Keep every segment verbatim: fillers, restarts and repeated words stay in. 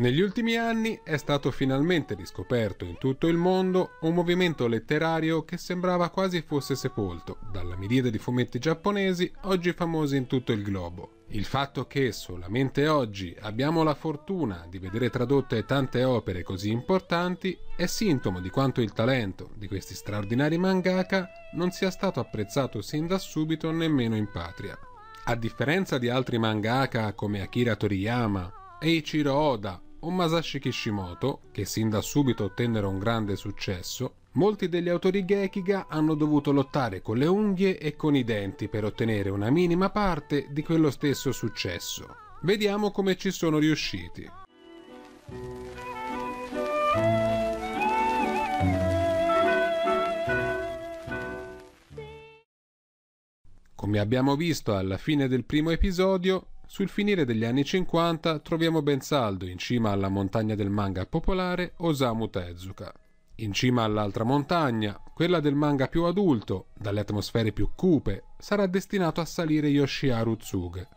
Negli ultimi anni è stato finalmente riscoperto in tutto il mondo un movimento letterario che sembrava quasi fosse sepolto dalla miriade di fumetti giapponesi oggi famosi in tutto il globo. Il fatto che solamente oggi abbiamo la fortuna di vedere tradotte tante opere così importanti è sintomo di quanto il talento di questi straordinari mangaka non sia stato apprezzato sin da subito nemmeno in patria. A differenza di altri mangaka come Akira Toriyama, Eiichiro Oda o Masashi Kishimoto, che sin da subito ottennero un grande successo, molti degli autori Gekiga hanno dovuto lottare con le unghie e con i denti per ottenere una minima parte di quello stesso successo. Vediamo come ci sono riusciti. Come abbiamo visto alla fine del primo episodio, sul finire degli anni cinquanta troviamo ben saldo in cima alla montagna del manga popolare Osamu Tezuka. In cima all'altra montagna, quella del manga più adulto, dalle atmosfere più cupe, sarà destinato a salire Yoshiharu Tsuge.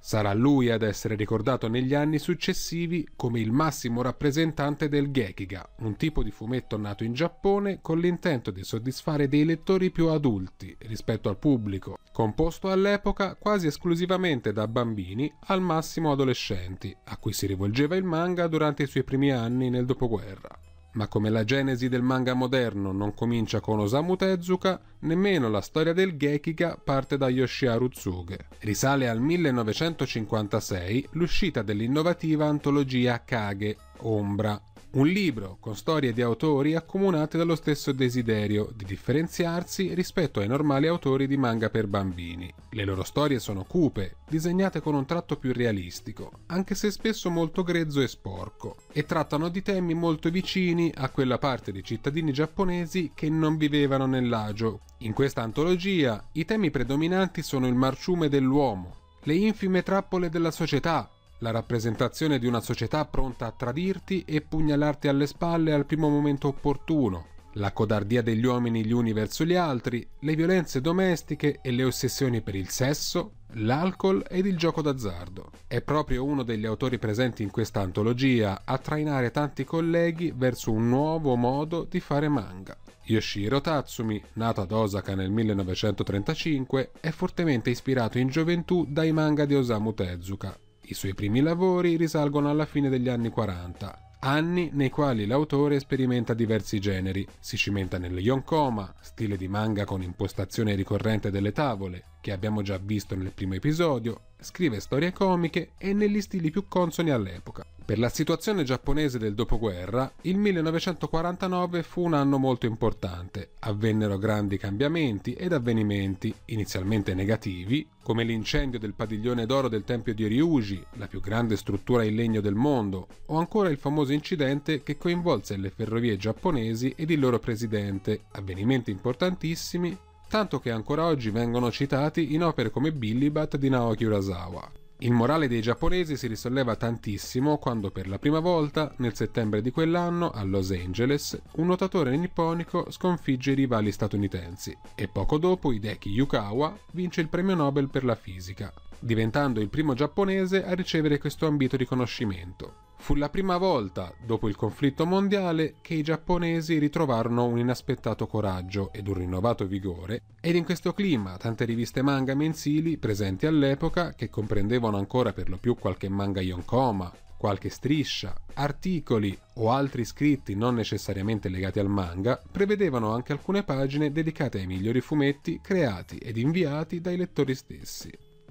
Sarà lui ad essere ricordato negli anni successivi come il massimo rappresentante del Gekiga, un tipo di fumetto nato in Giappone con l'intento di soddisfare dei lettori più adulti rispetto al pubblico, composto all'epoca quasi esclusivamente da bambini, al massimo adolescenti, a cui si rivolgeva il manga durante i suoi primi anni nel dopoguerra. Ma come la genesi del manga moderno non comincia con Osamu Tezuka, nemmeno la storia del Gekiga parte da Yoshiharu Tsuge. Risale al millenovecentocinquantasei l'uscita dell'innovativa antologia Kage, Ombra, un libro con storie di autori accomunate dallo stesso desiderio di differenziarsi rispetto ai normali autori di manga per bambini. Le loro storie sono cupe, disegnate con un tratto più realistico, anche se spesso molto grezzo e sporco, e trattano di temi molto vicini a quella parte di cittadini giapponesi che non vivevano nell'agio. In questa antologia i temi predominanti sono il marciume dell'uomo, le infime trappole della società, la rappresentazione di una società pronta a tradirti e pugnalarti alle spalle al primo momento opportuno, la codardia degli uomini gli uni verso gli altri, le violenze domestiche e le ossessioni per il sesso, l'alcol ed il gioco d'azzardo. È proprio uno degli autori presenti in questa antologia a trainare tanti colleghi verso un nuovo modo di fare manga. Yoshihiro Tatsumi, nato ad Osaka nel millenovecentotrentacinque, è fortemente ispirato in gioventù dai manga di Osamu Tezuka. I suoi primi lavori risalgono alla fine degli anni quaranta, anni nei quali l'autore sperimenta diversi generi, si cimenta nello yonkoma, stile di manga con impostazione ricorrente delle tavole, che abbiamo già visto nel primo episodio, scrive storie comiche e negli stili più consoni all'epoca. Per la situazione giapponese del dopoguerra, il millenovecentoquarantanove fu un anno molto importante, avvennero grandi cambiamenti ed avvenimenti, inizialmente negativi, come l'incendio del padiglione d'oro del tempio di Ryuji, la più grande struttura in legno del mondo, o ancora il famoso incidente che coinvolse le ferrovie giapponesi ed il loro presidente, avvenimenti importantissimi, tanto che ancora oggi vengono citati in opere come Billibat di Naoki Urasawa. Il morale dei giapponesi si risolleva tantissimo quando per la prima volta, nel settembre di quell'anno, a Los Angeles, un nuotatore nipponico sconfigge i rivali statunitensi e poco dopo Hideki Yukawa vince il premio Nobel per la fisica, diventando il primo giapponese a ricevere questo ambito riconoscimento. Fu la prima volta, dopo il conflitto mondiale, che i giapponesi ritrovarono un inaspettato coraggio ed un rinnovato vigore, ed in questo clima tante riviste manga mensili presenti all'epoca, che comprendevano ancora per lo più qualche manga yonkoma, qualche striscia, articoli o altri scritti non necessariamente legati al manga, prevedevano anche alcune pagine dedicate ai migliori fumetti creati ed inviati dai lettori stessi.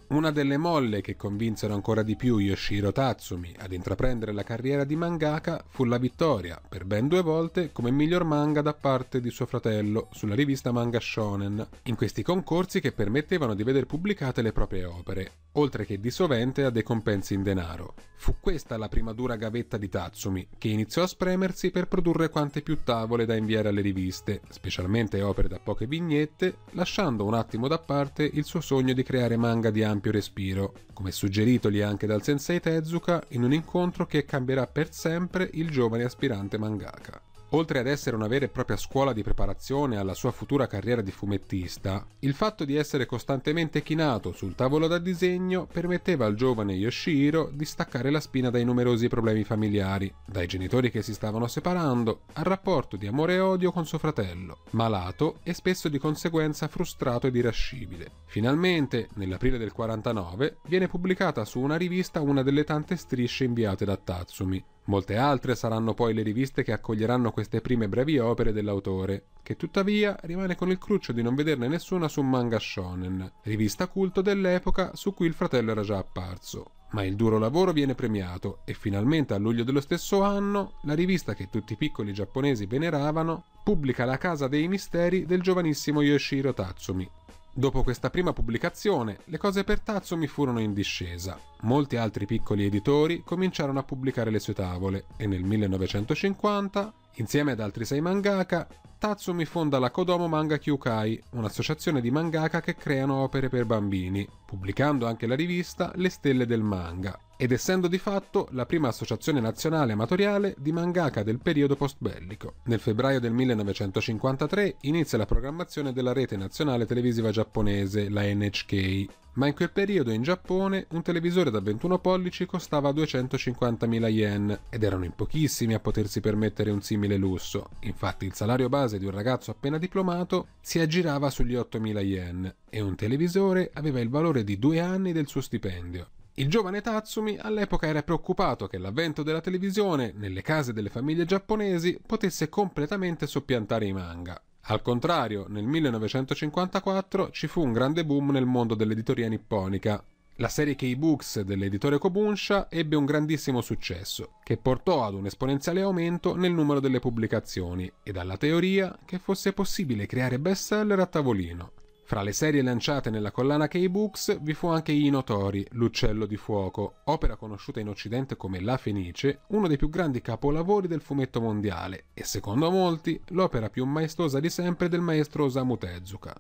Una delle molle che convinsero ancora di più Yoshihiro Tatsumi ad intraprendere la carriera di mangaka fu la vittoria, per ben due volte, come miglior manga da parte di suo fratello sulla rivista Manga Shonen, in questi concorsi che permettevano di vedere pubblicate le proprie opere, oltre che di sovente a dei compensi in denaro. Fu questa la prima dura gavetta di Tatsumi, che iniziò a spremersi per produrre quante più tavole da inviare alle riviste, specialmente opere da poche vignette, lasciando un attimo da parte il suo sogno di creare manga di ampio respiro, come suggeritogli anche dal sensei Tezuka in un incontro che cambierà per sempre il giovane aspirante mangaka. Oltre ad essere una vera e propria scuola di preparazione alla sua futura carriera di fumettista, il fatto di essere costantemente chinato sul tavolo da disegno permetteva al giovane Yoshihiro di staccare la spina dai numerosi problemi familiari, dai genitori che si stavano separando, al rapporto di amore e odio con suo fratello, malato e spesso di conseguenza frustrato ed irascibile. Finalmente, nell'aprile del quarantanove, viene pubblicata su una rivista una delle tante strisce inviate da Tatsumi. Molte altre saranno poi le riviste che accoglieranno queste prime brevi opere dell'autore, che tuttavia rimane con il cruccio di non vederne nessuna su Manga Shonen, rivista culto dell'epoca su cui il fratello era già apparso. Ma il duro lavoro viene premiato e finalmente a luglio dello stesso anno la rivista che tutti i piccoli giapponesi veneravano pubblica La Casa dei Misteri del giovanissimo Yoshihiro Tatsumi. Dopo questa prima pubblicazione, le cose per Tatsumi furono in discesa. Molti altri piccoli editori cominciarono a pubblicare le sue tavole e nel millenovecentocinquanta, insieme ad altri sei mangaka, Tatsumi fonda la Kodomo Manga Kyukai, un'associazione di mangaka che creano opere per bambini, pubblicando anche la rivista Le Stelle del Manga, ed essendo di fatto la prima associazione nazionale amatoriale di mangaka del periodo post-bellico. Nel febbraio del millenovecentocinquantatré inizia la programmazione della rete nazionale televisiva giapponese, la N H K, ma in quel periodo in Giappone un televisore da ventuno pollici costava duecentocinquantamila yen ed erano in pochissimi a potersi permettere un simile lusso, infatti il salario base di un ragazzo appena diplomato si aggirava sugli ottomila yen e un televisore aveva il valore di due anni del suo stipendio. Il giovane Tatsumi all'epoca era preoccupato che l'avvento della televisione nelle case delle famiglie giapponesi potesse completamente soppiantare i manga. Al contrario, nel millenovecentocinquantaquattro ci fu un grande boom nel mondo dell'editoria nipponica. La serie K-Books dell'editore Kodansha ebbe un grandissimo successo, che portò ad un esponenziale aumento nel numero delle pubblicazioni e alla teoria che fosse possibile creare bestseller a tavolino. Fra le serie lanciate nella collana K-Books vi fu anche Ino Tori, l'Uccello di Fuoco, opera conosciuta in Occidente come La Fenice, uno dei più grandi capolavori del fumetto mondiale e, secondo molti, l'opera più maestosa di sempre del maestro Osamu Tezuka.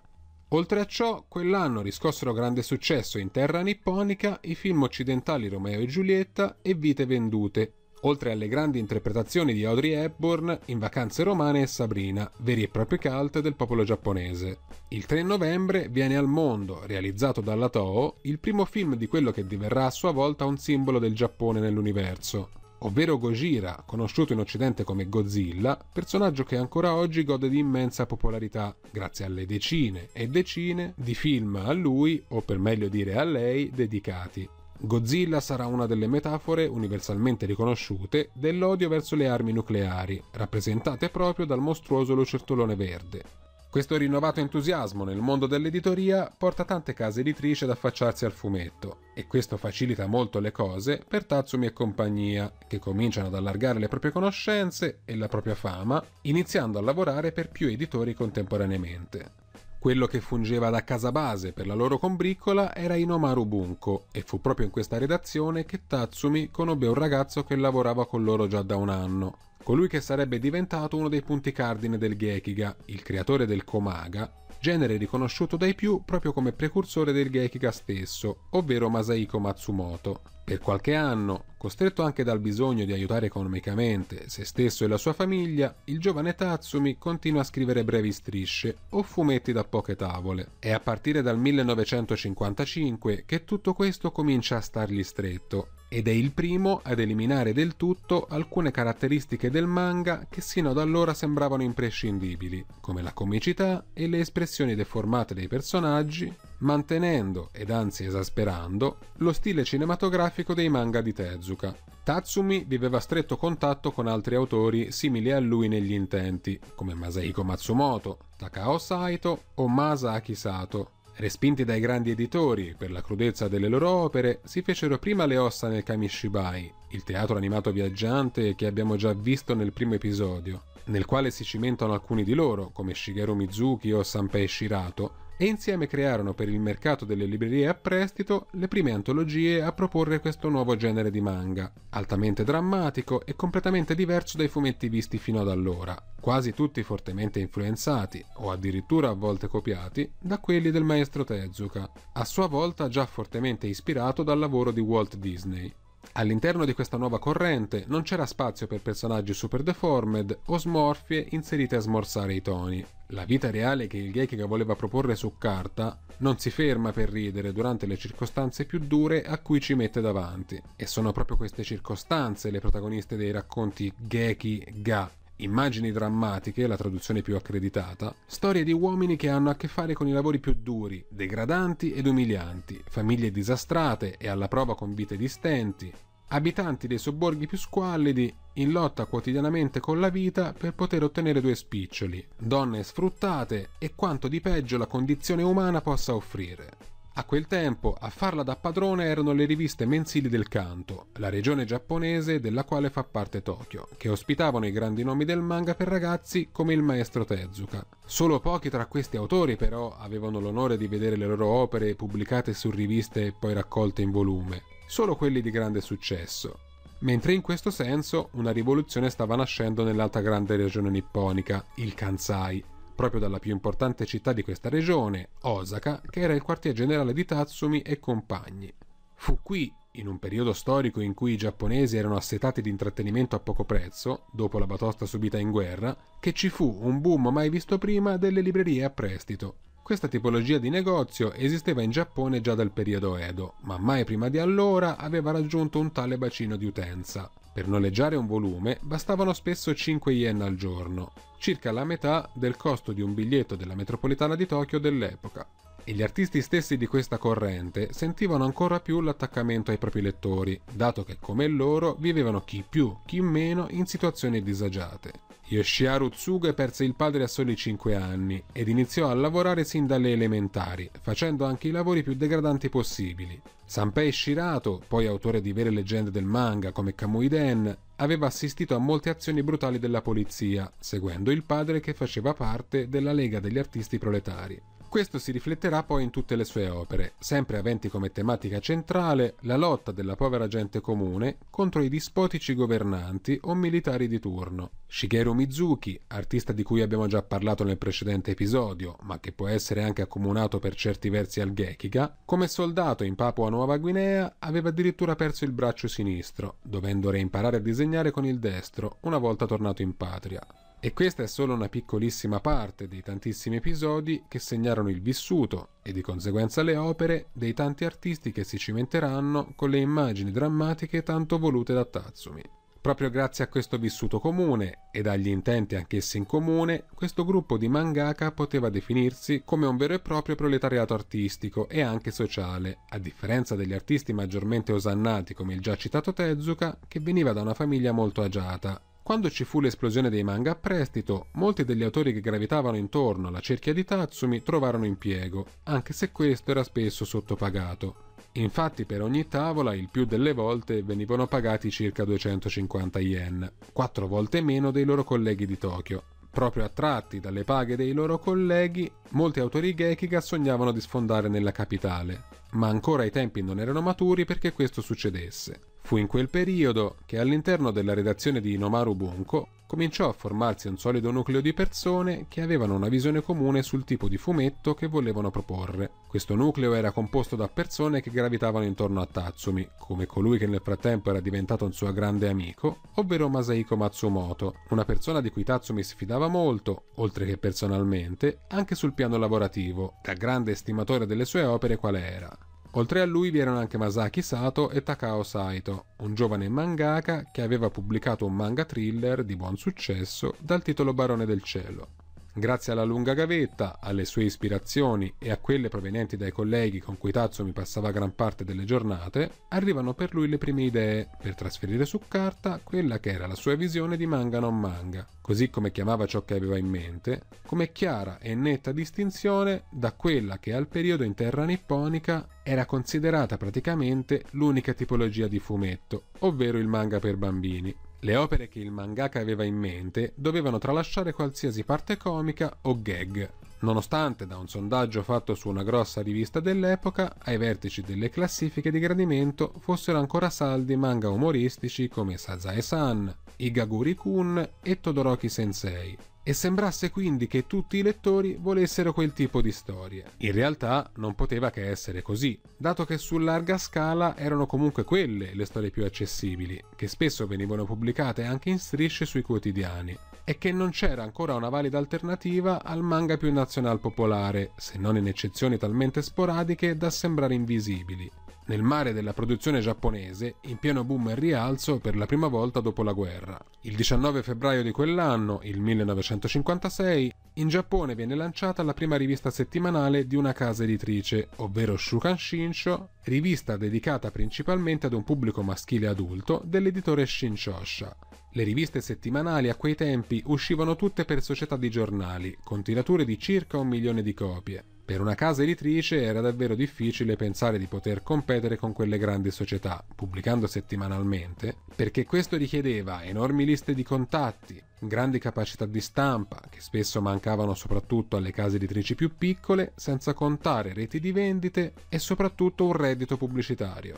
Oltre a ciò, quell'anno riscossero grande successo in terra nipponica i film occidentali Romeo e Giulietta e Vite Vendute, oltre alle grandi interpretazioni di Audrey Hepburn in Vacanze Romane e Sabrina, veri e propri cult del popolo giapponese. Il tre novembre viene al mondo, realizzato dalla Toho, il primo film di quello che diverrà a sua volta un simbolo del Giappone nell'universo, ovvero Gojira, conosciuto in Occidente come Godzilla, personaggio che ancora oggi gode di immensa popolarità grazie alle decine e decine di film a lui, o per meglio dire a lei, dedicati. Godzilla sarà una delle metafore universalmente riconosciute dell'odio verso le armi nucleari, rappresentate proprio dal mostruoso lucertolone verde. Questo rinnovato entusiasmo nel mondo dell'editoria porta tante case editrici ad affacciarsi al fumetto, e questo facilita molto le cose per Tatsumi e compagnia, che cominciano ad allargare le proprie conoscenze e la propria fama, iniziando a lavorare per più editori contemporaneamente. Quello che fungeva da casa base per la loro combriccola era Inomaru Bunko, e fu proprio in questa redazione che Tatsumi conobbe un ragazzo che lavorava con loro già da un anno, colui che sarebbe diventato uno dei punti cardine del Gekiga, il creatore del Komaga, genere riconosciuto dai più proprio come precursore del Gekiga stesso, ovvero Masahiko Matsumoto. Per qualche anno, costretto anche dal bisogno di aiutare economicamente se stesso e la sua famiglia, il giovane Tatsumi continua a scrivere brevi strisce o fumetti da poche tavole. È a partire dal millenovecentocinquantacinque che tutto questo comincia a stargli stretto, ed è il primo ad eliminare del tutto alcune caratteristiche del manga che sino ad allora sembravano imprescindibili, come la comicità e le espressioni deformate dei personaggi, mantenendo, ed anzi esasperando, lo stile cinematografico dei manga di Tezuka. Tatsumi viveva stretto contatto con altri autori simili a lui negli intenti, come Masahiko Matsumoto, Takao Saito o Masaki Sato. Respinti dai grandi editori per la crudezza delle loro opere, si fecero prima le ossa nel Kamishibai, il teatro animato viaggiante che abbiamo già visto nel primo episodio, nel quale si cimentano alcuni di loro, come Shigeru Mizuki o Sanpei Shirato, e insieme crearono per il mercato delle librerie a prestito le prime antologie a proporre questo nuovo genere di manga, altamente drammatico e completamente diverso dai fumetti visti fino ad allora, quasi tutti fortemente influenzati, o addirittura a volte copiati, da quelli del maestro Tezuka, a sua volta già fortemente ispirato dal lavoro di Walt Disney. All'interno di questa nuova corrente non c'era spazio per personaggi super deformed o smorfie inserite a smorzare i toni. La vita reale che il Gekiga voleva proporre su carta non si ferma per ridere durante le circostanze più dure a cui ci mette davanti. E sono proprio queste circostanze le protagoniste dei racconti Gekiga. Immagini drammatiche, la traduzione più accreditata, storie di uomini che hanno a che fare con i lavori più duri, degradanti ed umilianti, famiglie disastrate e alla prova con vite di stenti, abitanti dei sobborghi più squallidi in lotta quotidianamente con la vita per poter ottenere due spiccioli, donne sfruttate e quanto di peggio la condizione umana possa offrire. A quel tempo, a farla da padrone erano le riviste mensili del Kanto, la regione giapponese della quale fa parte Tokyo, che ospitavano i grandi nomi del manga per ragazzi come il maestro Tezuka. Solo pochi tra questi autori, però, avevano l'onore di vedere le loro opere pubblicate su riviste e poi raccolte in volume, solo quelli di grande successo. Mentre in questo senso, una rivoluzione stava nascendo nell'altra grande regione nipponica, il Kansai, proprio dalla più importante città di questa regione, Osaka, che era il quartier generale di Tatsumi e compagni. Fu qui, in un periodo storico in cui i giapponesi erano assetati di intrattenimento a poco prezzo, dopo la batosta subita in guerra, che ci fu un boom mai visto prima delle librerie a prestito. Questa tipologia di negozio esisteva in Giappone già dal periodo Edo, ma mai prima di allora aveva raggiunto un tale bacino di utenza. Per noleggiare un volume bastavano spesso cinque yen al giorno, circa la metà del costo di un biglietto della metropolitana di Tokyo dell'epoca. E gli artisti stessi di questa corrente sentivano ancora più l'attaccamento ai propri lettori, dato che come loro vivevano chi più, chi meno in situazioni disagiate. Yoshiharu Tsuge perse il padre a soli cinque anni ed iniziò a lavorare sin dalle elementari, facendo anche i lavori più degradanti possibili. Sanpei Shirato, poi autore di vere leggende del manga come Kagemaru Den, aveva assistito a molte azioni brutali della polizia, seguendo il padre che faceva parte della Lega degli Artisti Proletari. Questo si rifletterà poi in tutte le sue opere, sempre aventi come tematica centrale la lotta della povera gente comune contro i dispotici governanti o militari di turno. Shigeru Mizuki, artista di cui abbiamo già parlato nel precedente episodio, ma che può essere anche accomunato per certi versi al Gekiga, come soldato in Papua Nuova Guinea aveva addirittura perso il braccio sinistro, dovendo reimparare a disegnare con il destro una volta tornato in patria. E questa è solo una piccolissima parte dei tantissimi episodi che segnarono il vissuto, e di conseguenza le opere, dei tanti artisti che si cimenteranno con le immagini drammatiche tanto volute da Tatsumi. Proprio grazie a questo vissuto comune, ed agli intenti anch'essi in comune, questo gruppo di mangaka poteva definirsi come un vero e proprio proletariato artistico e anche sociale, a differenza degli artisti maggiormente osannati come il già citato Tezuka, che veniva da una famiglia molto agiata. Quando ci fu l'esplosione dei manga a prestito, molti degli autori che gravitavano intorno alla cerchia di Tatsumi trovarono impiego, anche se questo era spesso sottopagato. Infatti per ogni tavola, il più delle volte, venivano pagati circa duecentocinquanta yen, quattro volte meno dei loro colleghi di Tokyo. Proprio attratti dalle paghe dei loro colleghi, molti autori Gekiga sognavano di sfondare nella capitale, ma ancora i tempi non erano maturi perché questo succedesse. Fu in quel periodo che all'interno della redazione di Inomaru Bunko cominciò a formarsi un solido nucleo di persone che avevano una visione comune sul tipo di fumetto che volevano proporre. Questo nucleo era composto da persone che gravitavano intorno a Tatsumi, come colui che nel frattempo era diventato un suo grande amico, ovvero Masahiko Matsumoto, una persona di cui Tatsumi si fidava molto, oltre che personalmente, anche sul piano lavorativo, da grande estimatore delle sue opere quale era. Oltre a lui vi erano anche Masashi Sato e Takao Saito, un giovane mangaka che aveva pubblicato un manga thriller di buon successo dal titolo Barone del Cielo. Grazie alla lunga gavetta, alle sue ispirazioni e a quelle provenienti dai colleghi con cui Tatsumi passava gran parte delle giornate, arrivano per lui le prime idee per trasferire su carta quella che era la sua visione di manga non manga, così come chiamava ciò che aveva in mente, come chiara e netta distinzione da quella che al periodo in terra nipponica era considerata praticamente l'unica tipologia di fumetto, ovvero il manga per bambini. Le opere che il mangaka aveva in mente dovevano tralasciare qualsiasi parte comica o gag, nonostante da un sondaggio fatto su una grossa rivista dell'epoca ai vertici delle classifiche di gradimento fossero ancora saldi manga umoristici come Sazae-san, Igaguri-kun e Todoroki-sensei, e sembrasse quindi che tutti i lettori volessero quel tipo di storie. In realtà non poteva che essere così, dato che su larga scala erano comunque quelle le storie più accessibili, che spesso venivano pubblicate anche in strisce sui quotidiani, e che non c'era ancora una valida alternativa al manga più nazional popolare, se non in eccezioni talmente sporadiche da sembrare invisibili. Nel mare della produzione giapponese, in pieno boom e rialzo per la prima volta dopo la guerra. Il diciannove febbraio di quell'anno, il millenovecentocinquantasei, in Giappone viene lanciata la prima rivista settimanale di una casa editrice, ovvero Shukan Shinchō, rivista dedicata principalmente ad un pubblico maschile adulto dell'editore Shinchōsha. Le riviste settimanali a quei tempi uscivano tutte per società di giornali, con tirature di circa un milione di copie. Per una casa editrice era davvero difficile pensare di poter competere con quelle grandi società, pubblicando settimanalmente, perché questo richiedeva enormi liste di contatti, grandi capacità di stampa, che spesso mancavano soprattutto alle case editrici più piccole, senza contare reti di vendite e soprattutto un reddito pubblicitario.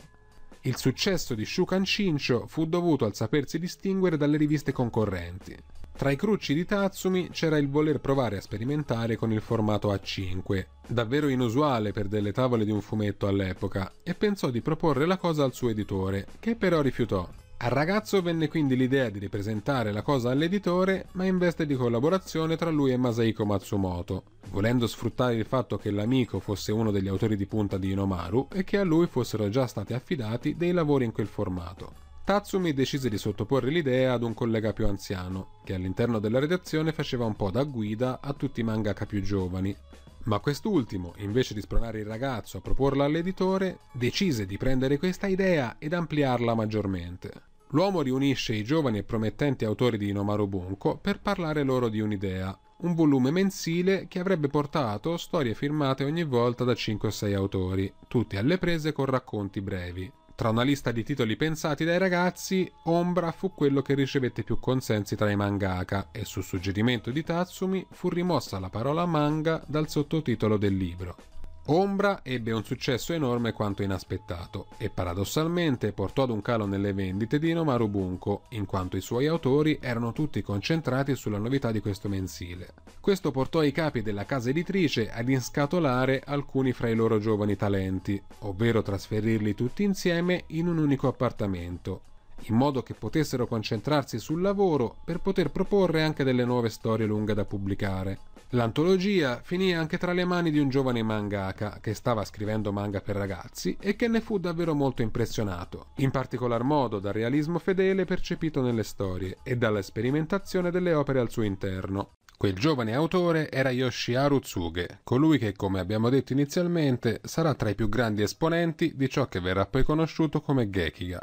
Il successo di Shukan Shinchō fu dovuto al sapersi distinguere dalle riviste concorrenti. Tra i crucci di Tatsumi c'era il voler provare a sperimentare con il formato A cinque, davvero inusuale per delle tavole di un fumetto all'epoca, e pensò di proporre la cosa al suo editore, che però rifiutò. Al ragazzo venne quindi l'idea di ripresentare la cosa all'editore, ma in veste di collaborazione tra lui e Masahiko Matsumoto, volendo sfruttare il fatto che l'amico fosse uno degli autori di punta di Inomaru e che a lui fossero già stati affidati dei lavori in quel formato. Tatsumi decise di sottoporre l'idea ad un collega più anziano, che all'interno della redazione faceva un po' da guida a tutti i mangaka più giovani. Ma quest'ultimo, invece di spronare il ragazzo a proporla all'editore, decise di prendere questa idea ed ampliarla maggiormente. L'uomo riunisce i giovani e promettenti autori di Inomaru Bunko per parlare loro di un'idea, un volume mensile che avrebbe portato storie firmate ogni volta da cinque o sei autori, tutti alle prese con racconti brevi. Tra una lista di titoli pensati dai ragazzi, Ombra fu quello che ricevette più consensi tra i mangaka e su suggerimento di Tatsumi fu rimossa la parola manga dal sottotitolo del libro. Ombra ebbe un successo enorme quanto inaspettato e paradossalmente portò ad un calo nelle vendite di Inomaru Bunko, in quanto i suoi autori erano tutti concentrati sulla novità di questo mensile. Questo portò i capi della casa editrice ad inscatolare alcuni fra i loro giovani talenti, ovvero trasferirli tutti insieme in un unico appartamento, in modo che potessero concentrarsi sul lavoro per poter proporre anche delle nuove storie lunghe da pubblicare. L'antologia finì anche tra le mani di un giovane mangaka che stava scrivendo manga per ragazzi e che ne fu davvero molto impressionato, in particolar modo dal realismo fedele percepito nelle storie e dalla sperimentazione delle opere al suo interno. Quel giovane autore era Yoshiharu Tsuge, colui che, come abbiamo detto inizialmente, sarà tra i più grandi esponenti di ciò che verrà poi conosciuto come Gekiga.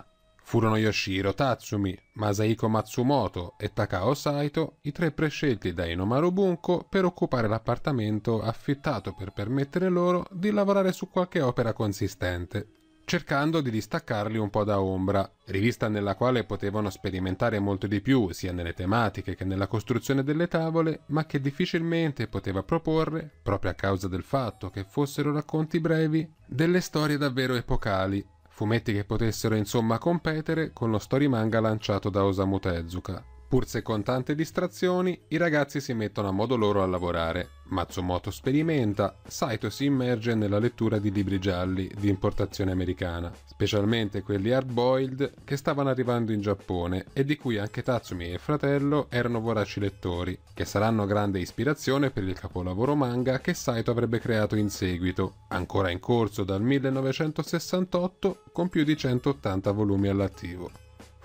Furono Yoshihiro Tatsumi, Masahiko Matsumoto e Takao Saito i tre prescelti da Inomaru Bunko per occupare l'appartamento affittato per permettere loro di lavorare su qualche opera consistente, cercando di distaccarli un po' da Ombra, rivista nella quale potevano sperimentare molto di più sia nelle tematiche che nella costruzione delle tavole, ma che difficilmente poteva proporre, proprio a causa del fatto che fossero racconti brevi, delle storie davvero epocali, fumetti che potessero insomma competere con lo storimanga lanciato da Osamu Tezuka. Pur se con tante distrazioni, i ragazzi si mettono a modo loro a lavorare. Matsumoto sperimenta, Saito si immerge nella lettura di libri gialli di importazione americana, specialmente quelli hard-boiled che stavano arrivando in Giappone e di cui anche Tatsumi e fratello erano voraci lettori, che saranno grande ispirazione per il capolavoro manga che Saito avrebbe creato in seguito, ancora in corso dal millenovecentosessantotto con più di centottanta volumi all'attivo.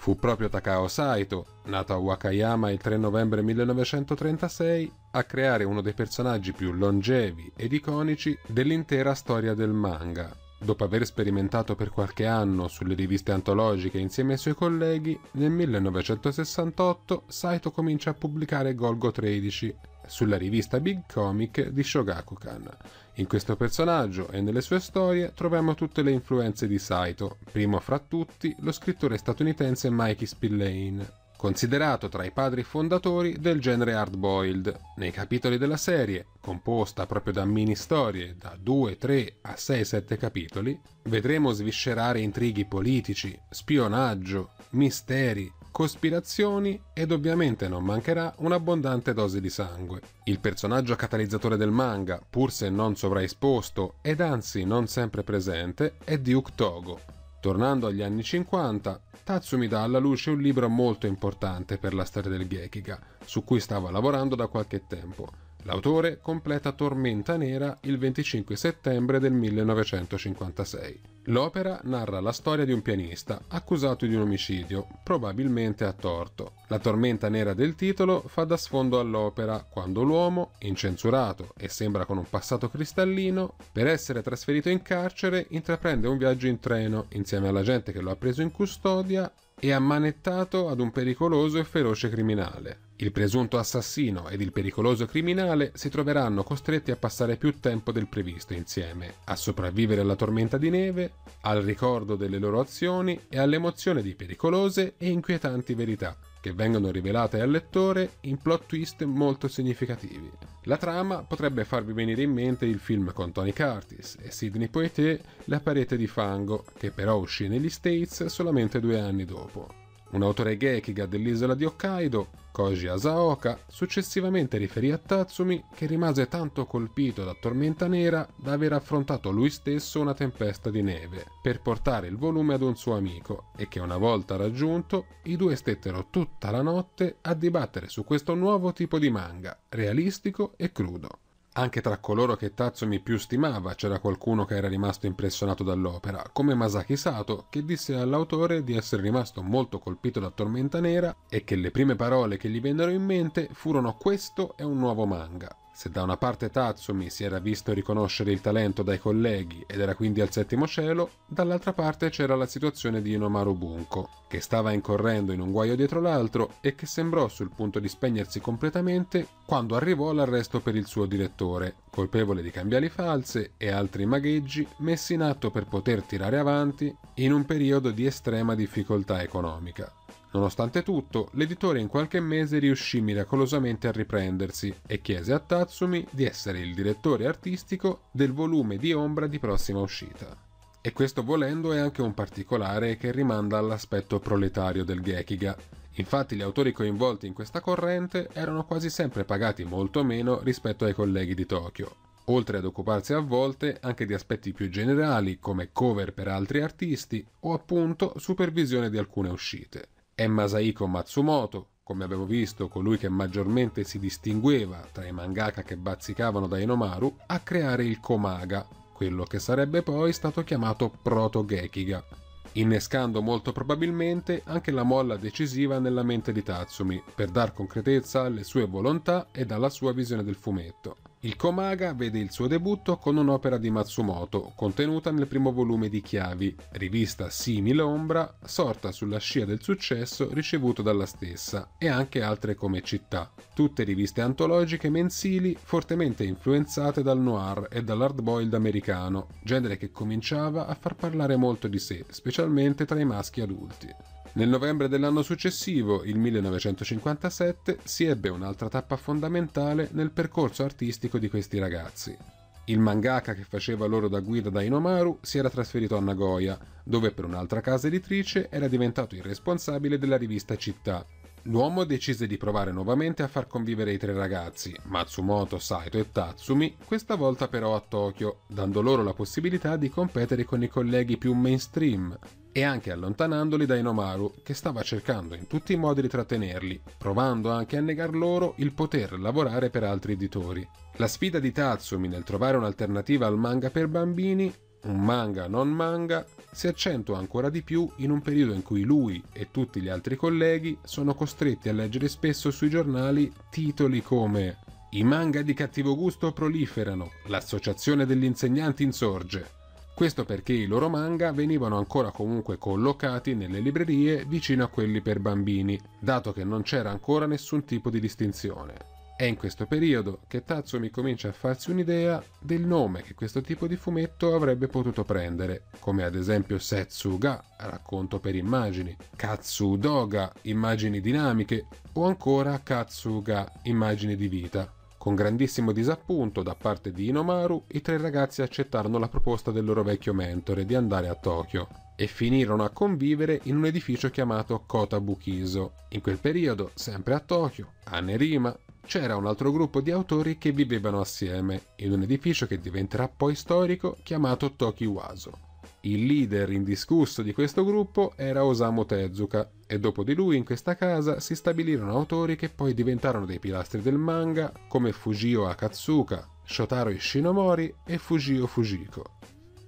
Fu proprio Takao Saito, nato a Wakayama il tre novembre millenovecentotrentasei, a creare uno dei personaggi più longevi ed iconici dell'intera storia del manga. Dopo aver sperimentato per qualche anno sulle riviste antologiche insieme ai suoi colleghi, nel millenovecentosessantotto Saito comincia a pubblicare Golgo tredici sulla rivista Big Comic di Shogakukan. In questo personaggio e nelle sue storie troviamo tutte le influenze di Saito, primo fra tutti lo scrittore statunitense Mikey Spillane, considerato tra i padri fondatori del genere hard-boiled. Nei capitoli della serie, composta proprio da mini-storie da due tre a sei sette capitoli, vedremo sviscerare intrighi politici, spionaggio, misteri, cospirazioni ed ovviamente non mancherà un'abbondante dose di sangue. Il personaggio catalizzatore del manga, pur se non sovraesposto ed anzi non sempre presente, è Duke Togo. Tornando agli anni cinquanta, Tatsumi dà alla luce un libro molto importante per la storia del Gekiga, su cui stava lavorando da qualche tempo. L'autore completa Tormenta Nera il venticinque settembre del millenovecentocinquantasei. L'opera narra la storia di un pianista accusato di un omicidio, probabilmente a torto. La tormenta nera del titolo fa da sfondo all'opera quando l'uomo, incensurato e sembra con un passato cristallino, per essere trasferito in carcere intraprende un viaggio in treno insieme alla gente che lo ha preso in custodia e ammanettato ad un pericoloso e feroce criminale. Il presunto assassino ed il pericoloso criminale si troveranno costretti a passare più tempo del previsto insieme, a sopravvivere alla tormenta di neve, al ricordo delle loro azioni e all'emozione di pericolose e inquietanti verità, che vengono rivelate al lettore in plot twist molto significativi. La trama potrebbe farvi venire in mente il film con Tony Curtis e Sidney Poitier, La parete di fango, che però uscì negli States solamente due anni dopo. Un autore Gekiga dell'isola di Hokkaido, Koji Asaoka, successivamente riferì a Tatsumi che rimase tanto colpito da Tormenta Nera da aver affrontato lui stesso una tempesta di neve per portare il volume ad un suo amico e che una volta raggiunto i due stettero tutta la notte a dibattere su questo nuovo tipo di manga, realistico e crudo. Anche tra coloro che Tatsumi più stimava c'era qualcuno che era rimasto impressionato dall'opera, come Masaki Sato, che disse all'autore di essere rimasto molto colpito da Tormenta Nera e che le prime parole che gli vennero in mente furono "questo è un nuovo manga". Se da una parte Tatsumi si era visto riconoscere il talento dai colleghi ed era quindi al settimo cielo, dall'altra parte c'era la situazione di Inomaru Bunko, che stava incorrendo in un guaio dietro l'altro e che sembrò sul punto di spegnersi completamente quando arrivò l'arresto per il suo direttore, colpevole di cambiali false e altri magheggi messi in atto per poter tirare avanti in un periodo di estrema difficoltà economica. Nonostante tutto, l'editore in qualche mese riuscì miracolosamente a riprendersi e chiese a Tatsumi di essere il direttore artistico del volume di ombra di prossima uscita. E questo volendo è anche un particolare che rimanda all'aspetto proletario del Gekiga. Infatti gli autori coinvolti in questa corrente erano quasi sempre pagati molto meno rispetto ai colleghi di Tokyo, oltre ad occuparsi a volte anche di aspetti più generali come cover per altri artisti o appunto supervisione di alcune uscite. È Masahiko Matsumoto, come avevo visto colui che maggiormente si distingueva tra i mangaka che bazzicavano da Inomaru, a creare il Komaga, quello che sarebbe poi stato chiamato Proto Gekiga, innescando molto probabilmente anche la molla decisiva nella mente di Tatsumi per dar concretezza alle sue volontà e alla sua visione del fumetto. Il Komaga vede il suo debutto con un'opera di Matsumoto, contenuta nel primo volume di Chiavi, rivista simile ombra, sorta sulla scia del successo ricevuto dalla stessa, e anche altre come Città, tutte riviste antologiche mensili fortemente influenzate dal noir e dall'hardboiled americano, genere che cominciava a far parlare molto di sé, specialmente tra i maschi adulti. Nel novembre dell'anno successivo, il millenovecentocinquantasette, si ebbe un'altra tappa fondamentale nel percorso artistico di questi ragazzi. Il mangaka che faceva loro da guida da Inomaru si era trasferito a Nagoya, dove per un'altra casa editrice era diventato il responsabile della rivista Città. L'uomo decise di provare nuovamente a far convivere i tre ragazzi, Matsumoto, Saito e Tatsumi, questa volta però a Tokyo, dando loro la possibilità di competere con i colleghi più mainstream e anche allontanandoli da Inomaru, che stava cercando in tutti i modi di trattenerli, provando anche a negar loro il poter lavorare per altri editori. La sfida di Tatsumi nel trovare un'alternativa al manga per bambini, un manga non manga, si accentua ancora di più in un periodo in cui lui e tutti gli altri colleghi sono costretti a leggere spesso sui giornali titoli come "I manga di cattivo gusto proliferano, l'associazione degli insegnanti insorge". Questo perché i loro manga venivano ancora comunque collocati nelle librerie vicino a quelli per bambini, dato che non c'era ancora nessun tipo di distinzione. È in questo periodo che Tatsumi comincia a farsi un'idea del nome che questo tipo di fumetto avrebbe potuto prendere, come ad esempio Setsuga, racconto per immagini, Katsudoga, immagini dinamiche, o ancora Katsuga, immagini di vita. Con grandissimo disappunto da parte di Inomaru, i tre ragazzi accettarono la proposta del loro vecchio mentore di andare a Tokyo e finirono a convivere in un edificio chiamato Kotabukiso. In quel periodo, sempre a Tokyo, a Nerima, c'era un altro gruppo di autori che vivevano assieme in un edificio che diventerà poi storico chiamato Tokiwazo. Il leader indiscusso di questo gruppo era Osamu Tezuka e dopo di lui in questa casa si stabilirono autori che poi diventarono dei pilastri del manga come Fujio Akatsuka, Shotaro Ishinomori e Fujio Fujiko.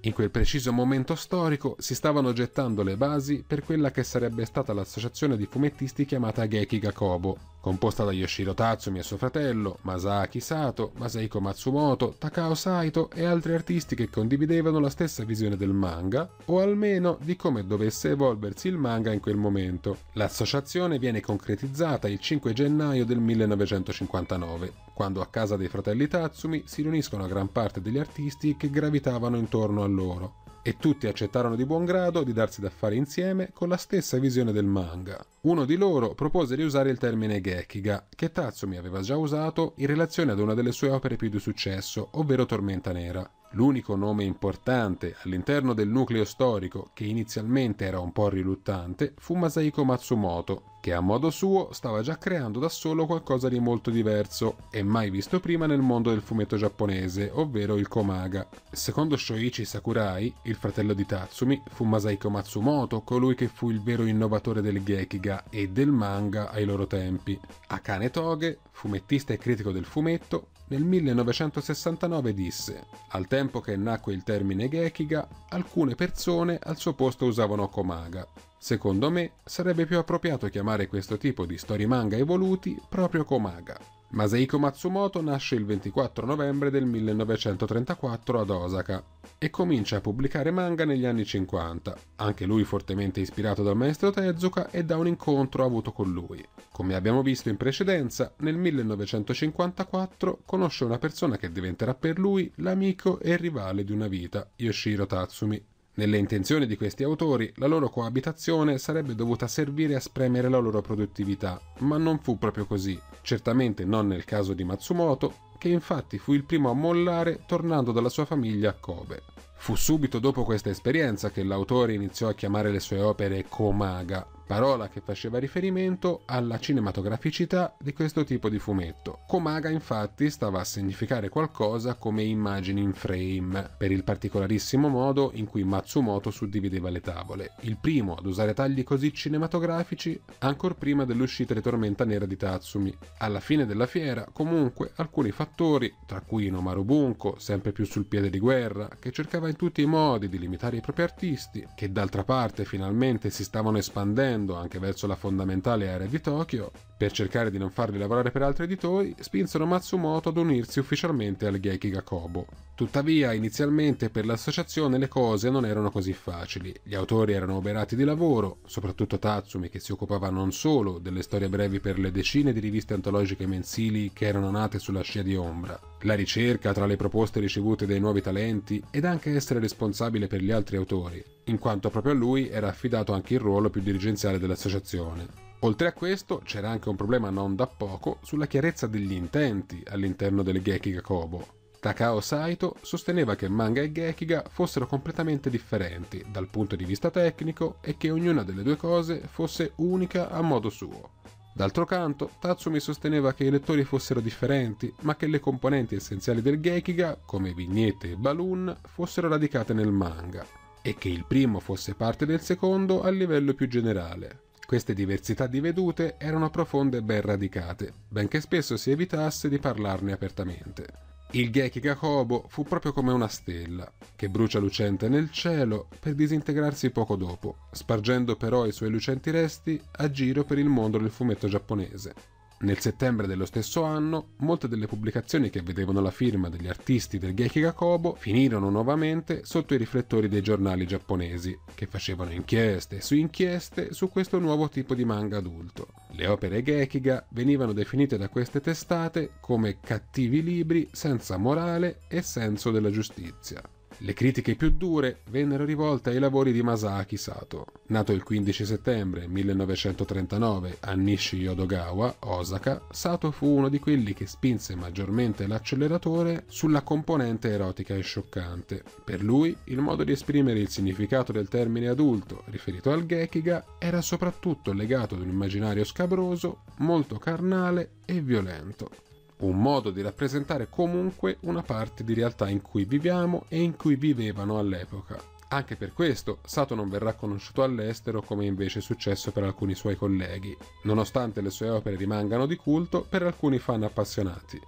In quel preciso momento storico si stavano gettando le basi per quella che sarebbe stata l'associazione di fumettisti chiamata Gekiga Kobo, composta da Yoshihiro Tatsumi e suo fratello, Masaki Sato, Masahiko Matsumoto, Takao Saito e altri artisti che condividevano la stessa visione del manga, o almeno di come dovesse evolversi il manga in quel momento. L'associazione viene concretizzata il cinque gennaio del millenovecentocinquantanove, quando a casa dei fratelli Tatsumi si riuniscono a gran parte degli artisti che gravitavano intorno a loro, e tutti accettarono di buon grado di darsi da fare insieme con la stessa visione del manga. Uno di loro propose di usare il termine Gekiga, che Tatsumi aveva già usato in relazione ad una delle sue opere più di successo, ovvero Tormenta Nera. L'unico nome importante all'interno del nucleo storico, che inizialmente era un po' riluttante, fu Masahiko Matsumoto, che a modo suo stava già creando da solo qualcosa di molto diverso e mai visto prima nel mondo del fumetto giapponese, ovvero il komaga. Secondo Shoichi Sakurai, il fratello di Tatsumi, fu Masahiko Matsumoto colui che fu il vero innovatore del Gekiga e del manga ai loro tempi. Akane Toge, fumettista e critico del fumetto, nel millenovecentosessantanove disse: al tempo che nacque il termine Gekiga, alcune persone al suo posto usavano Komaga. Secondo me sarebbe più appropriato chiamare questo tipo di story manga evoluti proprio Komaga. Masahiko Matsumoto nasce il ventiquattro novembre del millenovecentotrentaquattro ad Osaka e comincia a pubblicare manga negli anni cinquanta, anche lui fortemente ispirato dal maestro Tezuka e da un incontro avuto con lui. Come abbiamo visto in precedenza, nel millenovecentocinquantaquattro conosce una persona che diventerà per lui l'amico e rivale di una vita, Yoshihiro Tatsumi. Nelle intenzioni di questi autori, la loro coabitazione sarebbe dovuta servire a spremere la loro produttività, ma non fu proprio così, certamente non nel caso di Matsumoto, che infatti fu il primo a mollare tornando dalla sua famiglia a Kobe. Fu subito dopo questa esperienza che l'autore iniziò a chiamare le sue opere Komaga, parola che faceva riferimento alla cinematograficità di questo tipo di fumetto. Komaga infatti stava a significare qualcosa come immagini in frame, per il particolarissimo modo in cui Matsumoto suddivideva le tavole, il primo ad usare tagli così cinematografici ancor prima dell'uscita di Tormenta Nera di Tatsumi. Alla fine della fiera, comunque, alcuni fattori, tra cui Inomaru Bunko, sempre più sul piede di guerra, che cercava in tutti i modi di limitare i propri artisti, che d'altra parte finalmente si stavano espandendo anche verso la fondamentale area di Tokyo, per cercare di non farli lavorare per altri editori, spinsero Matsumoto ad unirsi ufficialmente al Gekiga Kobo. Tuttavia, inizialmente per l'associazione le cose non erano così facili. Gli autori erano oberati di lavoro, soprattutto Tatsumi, che si occupava non solo delle storie brevi per le decine di riviste antologiche mensili che erano nate sulla scia di Ombra, la ricerca tra le proposte ricevute dai nuovi talenti ed anche essere responsabile per gli altri autori, in quanto proprio a lui era affidato anche il ruolo più dirigenziale dell'associazione. Oltre a questo c'era anche un problema non da poco sulla chiarezza degli intenti all'interno delle Gekiga Kobo. Takao Saito sosteneva che manga e Gekiga fossero completamente differenti dal punto di vista tecnico e che ognuna delle due cose fosse unica a modo suo. D'altro canto, Tatsumi sosteneva che i lettori fossero differenti, ma che le componenti essenziali del Gekiga, come vignette e balloon, fossero radicate nel manga, e che il primo fosse parte del secondo a livello più generale. Queste diversità di vedute erano profonde e ben radicate, benché spesso si evitasse di parlarne apertamente. Il Gekiga Kobo fu proprio come una stella, che brucia lucente nel cielo per disintegrarsi poco dopo, spargendo però i suoi lucenti resti a giro per il mondo del fumetto giapponese. Nel settembre dello stesso anno, molte delle pubblicazioni che vedevano la firma degli artisti del Gekiga Kobo finirono nuovamente sotto i riflettori dei giornali giapponesi, che facevano inchieste su inchieste su questo nuovo tipo di manga adulto. Le opere Gekiga venivano definite da queste testate come cattivi libri senza morale e senso della giustizia. Le critiche più dure vennero rivolte ai lavori di Masaki Sato. Nato il quindici settembre millenovecentotrentanove a Nishi-Yodogawa, Osaka, Sato fu uno di quelli che spinse maggiormente l'acceleratore sulla componente erotica e scioccante. Per lui, il modo di esprimere il significato del termine adulto riferito al Gekiga era soprattutto legato ad un immaginario scabroso, molto carnale e violento. Un modo di rappresentare comunque una parte di realtà in cui viviamo e in cui vivevano all'epoca. Anche per questo Sato non verrà conosciuto all'estero come invece è successo per alcuni suoi colleghi, nonostante le sue opere rimangano di culto per alcuni fan appassionati.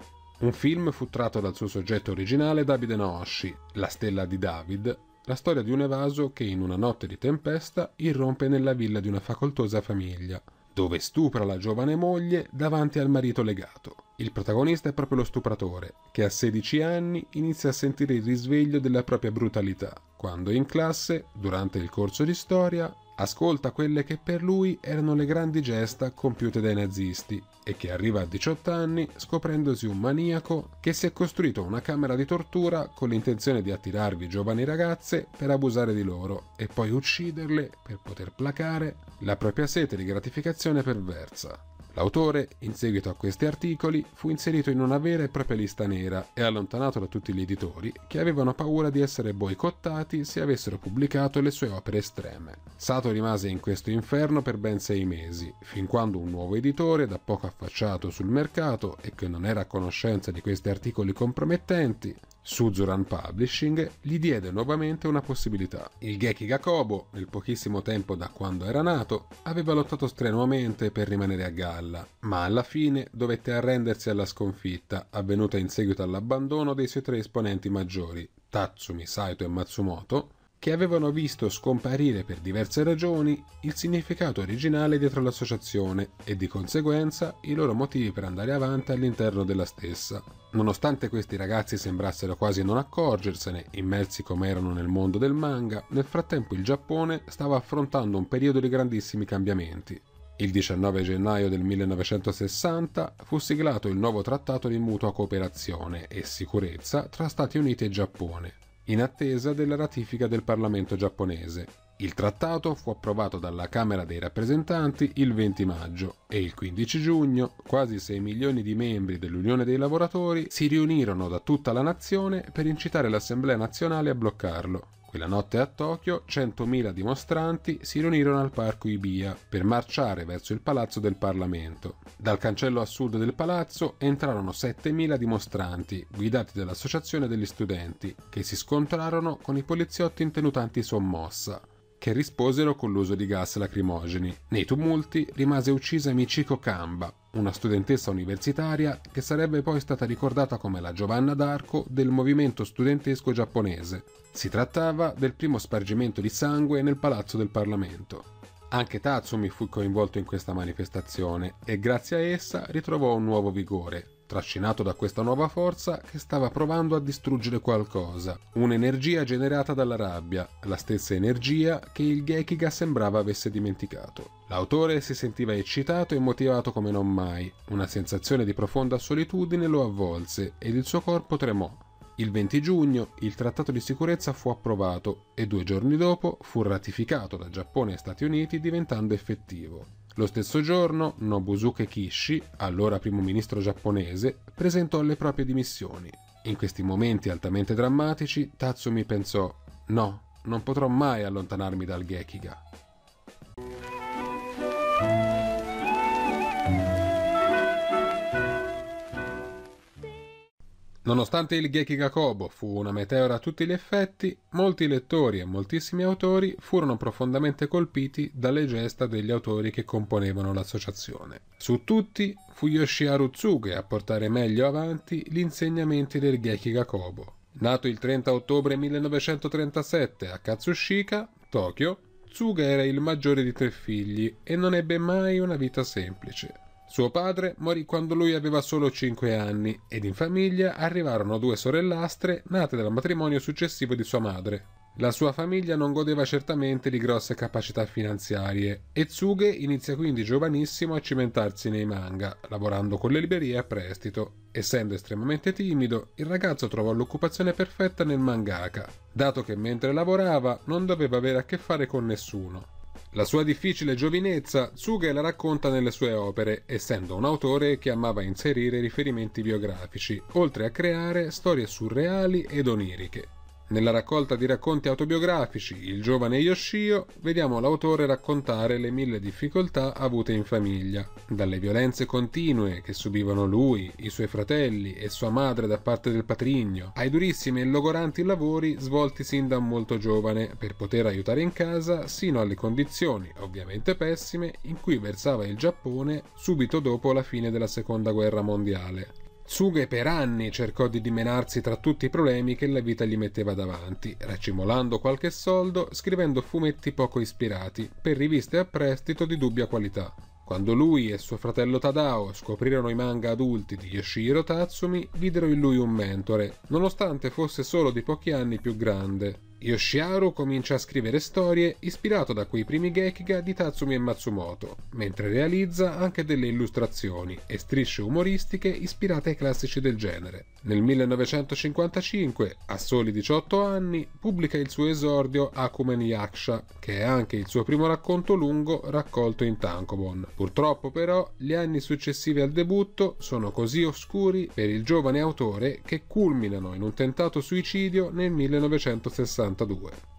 Un film fu tratto dal suo soggetto originale Davide Nooshi, La stella di David, la storia di un evaso che in una notte di tempesta irrompe nella villa di una facoltosa famiglia, dove stupra la giovane moglie davanti al marito legato. Il protagonista è proprio lo stupratore, che a sedici anni inizia a sentire il risveglio della propria brutalità, quando in classe, durante il corso di storia, ascolta quelle che per lui erano le grandi gesta compiute dai nazisti e che arriva a diciotto anni scoprendosi un maniaco che si è costruito una camera di tortura con l'intenzione di attirarvi giovani ragazze per abusare di loro e poi ucciderle per poter placare la propria sete di gratificazione perversa. L'autore, in seguito a questi articoli, fu inserito in una vera e propria lista nera e allontanato da tutti gli editori che avevano paura di essere boicottati se avessero pubblicato le sue opere estreme. Sato rimase in questo inferno per ben sei mesi, fin quando un nuovo editore, da poco affacciato sul mercato e che non era a conoscenza di questi articoli compromettenti, Suzuran Publishing, gli diede nuovamente una possibilità. Il Gekiga Kobo, nel pochissimo tempo da quando era nato, aveva lottato strenuamente per rimanere a galla, ma alla fine dovette arrendersi alla sconfitta, avvenuta in seguito all'abbandono dei suoi tre esponenti maggiori, Tatsumi, Saito e Matsumoto, che avevano visto scomparire per diverse ragioni il significato originale dietro l'associazione e di conseguenza i loro motivi per andare avanti all'interno della stessa. Nonostante questi ragazzi sembrassero quasi non accorgersene, immersi come erano nel mondo del manga, nel frattempo il Giappone stava affrontando un periodo di grandissimi cambiamenti. Il diciannove gennaio del millenovecentosessanta fu siglato il nuovo trattato di mutua cooperazione e sicurezza tra Stati Uniti e Giappone, in attesa della ratifica del Parlamento giapponese. Il trattato fu approvato dalla Camera dei rappresentanti il venti maggio e il quindici giugno quasi sei milioni di membri dell'Unione dei lavoratori si riunirono da tutta la nazione per incitare l'Assemblea nazionale a bloccarlo. Quella notte a Tokyo centomila dimostranti si riunirono al parco Ibiya per marciare verso il palazzo del Parlamento. Dal cancello a sud del palazzo entrarono settemila dimostranti, guidati dall'Associazione degli Studenti, che si scontrarono con i poliziotti in tenuta antisommossa, che risposero con l'uso di gas lacrimogeni. Nei tumulti rimase uccisa Michiko Kamba, una studentessa universitaria che sarebbe poi stata ricordata come la Giovanna d'Arco del movimento studentesco giapponese. Si trattava del primo spargimento di sangue nel palazzo del Parlamento. Anche Tatsumi fu coinvolto in questa manifestazione e grazie a essa ritrovò un nuovo vigore, trascinato da questa nuova forza che stava provando a distruggere qualcosa, un'energia generata dalla rabbia, la stessa energia che il Gekiga sembrava avesse dimenticato. L'autore si sentiva eccitato e motivato come non mai, una sensazione di profonda solitudine lo avvolse ed il suo corpo tremò. Il venti giugno il trattato di sicurezza fu approvato e due giorni dopo fu ratificato da Giappone e Stati Uniti diventando effettivo. Lo stesso giorno Nobusuke Kishi, allora primo ministro giapponese, presentò le proprie dimissioni. In questi momenti altamente drammatici, Tatsumi pensò: "No, non potrò mai allontanarmi dal Gekiga". Nonostante il Gekiga Kobo fu una meteora a tutti gli effetti, molti lettori e moltissimi autori furono profondamente colpiti dalle gesta degli autori che componevano l'associazione. Su tutti fu Yoshiharu Tsuge a portare meglio avanti gli insegnamenti del Gekiga Kobo. Nato il trenta ottobre millenovecentotrentasette a Katsushika, Tokyo, Tsuge era il maggiore di tre figli e non ebbe mai una vita semplice. Suo padre morì quando lui aveva solo cinque anni ed in famiglia arrivarono due sorellastre nate dal matrimonio successivo di sua madre. La sua famiglia non godeva certamente di grosse capacità finanziarie e Tsuge inizia quindi giovanissimo a cimentarsi nei manga, lavorando con le librerie a prestito. Essendo estremamente timido, il ragazzo trovò l'occupazione perfetta nel mangaka, dato che mentre lavorava non doveva avere a che fare con nessuno. La sua difficile giovinezza Tsuge la racconta nelle sue opere, essendo un autore che amava inserire riferimenti biografici, oltre a creare storie surreali ed oniriche. Nella raccolta di racconti autobiografici Il giovane Yoshio vediamo l'autore raccontare le mille difficoltà avute in famiglia, dalle violenze continue che subivano lui, i suoi fratelli e sua madre da parte del patrigno, ai durissimi e logoranti lavori svolti sin da molto giovane per poter aiutare in casa, sino alle condizioni, ovviamente pessime, in cui versava il Giappone subito dopo la fine della Seconda Guerra Mondiale. Tsuge per anni cercò di dimenarsi tra tutti i problemi che la vita gli metteva davanti, racimolando qualche soldo, scrivendo fumetti poco ispirati, per riviste a prestito di dubbia qualità. Quando lui e suo fratello Tadao scoprirono i manga adulti di Yoshihiro Tatsumi, videro in lui un mentore, nonostante fosse solo di pochi anni più grande. Yoshiharu comincia a scrivere storie ispirato da quei primi Gekiga di Tatsumi e Matsumoto, mentre realizza anche delle illustrazioni e strisce umoristiche ispirate ai classici del genere. Nel millenovecentocinquantacinque, a soli diciotto anni, pubblica il suo esordio Akumen Yaksha, che è anche il suo primo racconto lungo raccolto in tankobon. Purtroppo però gli anni successivi al debutto sono così oscuri per il giovane autore che culminano in un tentato suicidio nel millenovecentosessanta.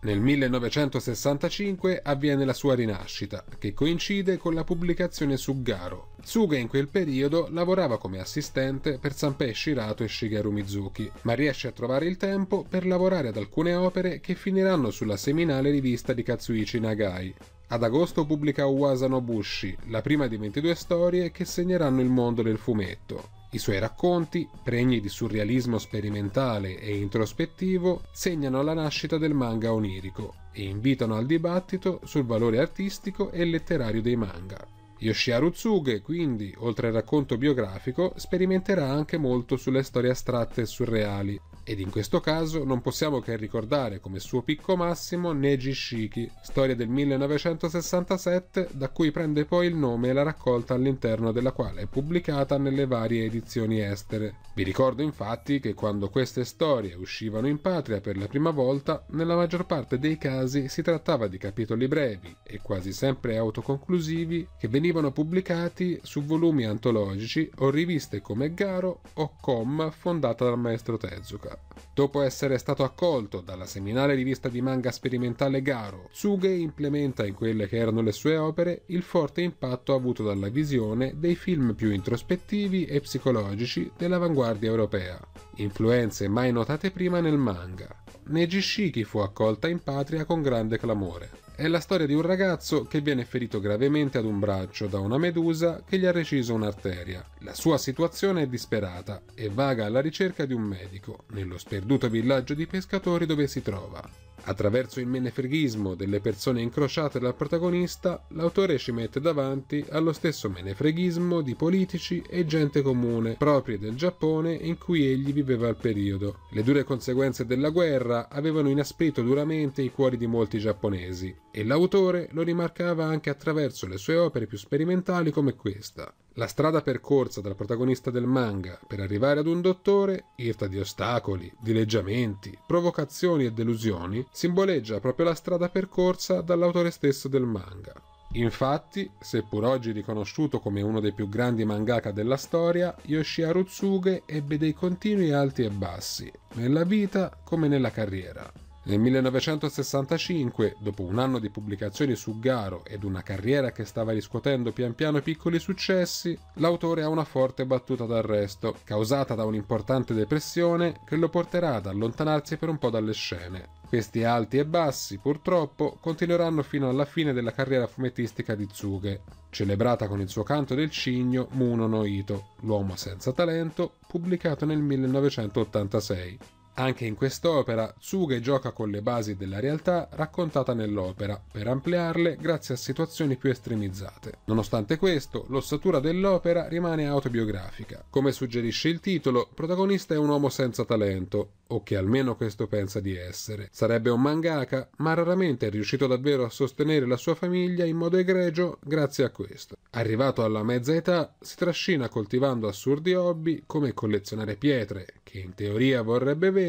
Nel millenovecentosessantacinque avviene la sua rinascita, che coincide con la pubblicazione su Garo. Tsuge in quel periodo lavorava come assistente per Sanpei Shirato e Shigeru Mizuki, ma riesce a trovare il tempo per lavorare ad alcune opere che finiranno sulla seminale rivista di Katsuichi Nagai. Ad agosto pubblica Uwasa no Bushi, la prima di ventidue storie che segneranno il mondo del fumetto. I suoi racconti, pregni di surrealismo sperimentale e introspettivo, segnano la nascita del manga onirico e invitano al dibattito sul valore artistico e letterario dei manga. Yoshiharu Tsuge, quindi, oltre al racconto biografico, sperimenterà anche molto sulle storie astratte e surreali, ed in questo caso non possiamo che ricordare come suo picco massimo Neji Shiki, storia del millenovecentosessantasette, da cui prende poi il nome e la raccolta all'interno della quale è pubblicata nelle varie edizioni estere. Vi ricordo infatti che quando queste storie uscivano in patria per la prima volta, nella maggior parte dei casi si trattava di capitoli brevi e quasi sempre autoconclusivi che venivano venivano pubblicati su volumi antologici o riviste come Garo o Com fondata dal maestro Tezuka. Dopo essere stato accolto dalla seminale rivista di manga sperimentale Garo, Tsuge implementa in quelle che erano le sue opere il forte impatto avuto dalla visione dei film più introspettivi e psicologici dell'avanguardia europea, influenze mai notate prima nel manga. Neji Shiki fu accolta in patria con grande clamore. È la storia di un ragazzo che viene ferito gravemente ad un braccio da una medusa che gli ha reciso un'arteria. La sua situazione è disperata e vaga alla ricerca di un medico nello sperduto villaggio di pescatori dove si trova. Attraverso il menefreghismo delle persone incrociate dal protagonista, l'autore ci mette davanti allo stesso menefreghismo di politici e gente comune, propri del Giappone in cui egli viveva al periodo. Le dure conseguenze della guerra avevano inasprito duramente i cuori di molti giapponesi, e l'autore lo rimarcava anche attraverso le sue opere più sperimentali come questa. La strada percorsa dal protagonista del manga per arrivare ad un dottore, irta di ostacoli, dileggiamenti, provocazioni e delusioni, simboleggia proprio la strada percorsa dall'autore stesso del manga. Infatti, seppur oggi riconosciuto come uno dei più grandi mangaka della storia, Yoshiharu Tsuge ebbe dei continui alti e bassi, nella vita come nella carriera. Nel millenovecentosessantacinque, dopo un anno di pubblicazioni su Garo ed una carriera che stava riscuotendo pian piano piccoli successi, l'autore ha una forte battuta d'arresto, causata da un'importante depressione che lo porterà ad allontanarsi per un po' dalle scene. Questi alti e bassi, purtroppo, continueranno fino alla fine della carriera fumettistica di Tsuge, celebrata con il suo canto del cigno Muno no Ito, l'uomo senza talento, pubblicato nel millenovecentottantasei. Anche in quest'opera Tsuge gioca con le basi della realtà raccontata nell'opera, per ampliarle grazie a situazioni più estremizzate. Nonostante questo, l'ossatura dell'opera rimane autobiografica. Come suggerisce il titolo, il protagonista è un uomo senza talento, o che almeno questo pensa di essere. Sarebbe un mangaka, ma raramente è riuscito davvero a sostenere la sua famiglia in modo egregio grazie a questo. Arrivato alla mezza età, si trascina coltivando assurdi hobby come collezionare pietre, che in teoria vorrebbe vendere,